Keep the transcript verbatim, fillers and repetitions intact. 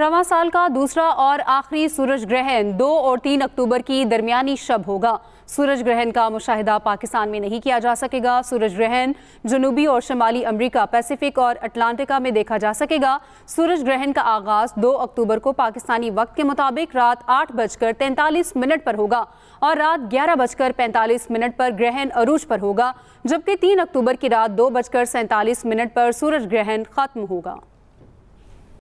रवां साल का दूसरा और आखिरी सूरज ग्रहण दो और तीन अक्टूबर की दरमियानी शब होगा। सूरज ग्रहण का मुशाहिदा पाकिस्तान में नहीं किया जा सकेगा। सूरज ग्रहण जनूबी और शमाली अमरीका, पैसिफिक और अटलांटिका में देखा जा सकेगा। सूरज ग्रहण का आगाज दो अक्टूबर को पाकिस्तानी वक्त के मुताबिक रात आठ बजकर तैंतालीस मिनट पर होगा और रात ग्यारह बजकर पैंतालीस मिनट पर ग्रहण अरूज पर होगा, जबकि तीन अक्टूबर की रात दो बजकर सैंतालीस मिनट पर सूरज ग्रहण खत्म होगा।